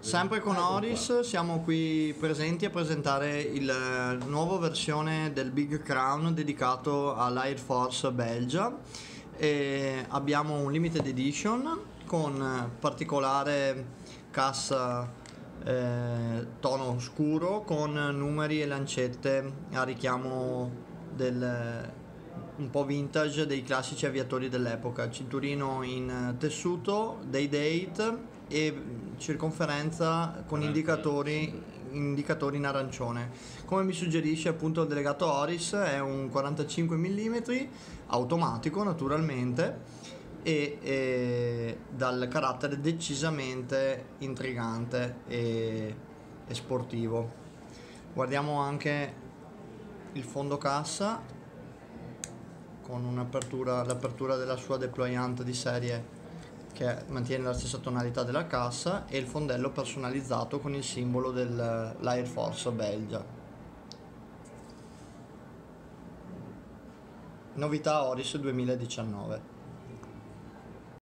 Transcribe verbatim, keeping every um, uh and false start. Sempre con Oris siamo qui presenti a presentare la nuova versione del Big Crown dedicato all'Air Force Belgia. E abbiamo un limited edition con particolare cassa eh, tono scuro con numeri e lancette a richiamo del... un po' vintage dei classici aviatori dell'epoca, cinturino in tessuto, Day-Date e circonferenza con indicatori, indicatori in arancione. Come mi suggerisce appunto il delegato Oris, è un quarantacinque millimetri automatico naturalmente e, e dal carattere decisamente intrigante e, e sportivo. Guardiamo anche il fondo cassa con un'apertura, l'apertura della sua deployante di serie che mantiene la stessa tonalità della cassa e il fondello personalizzato con il simbolo dell'Air Force Belgia. Novità Oris duemiladiciannove.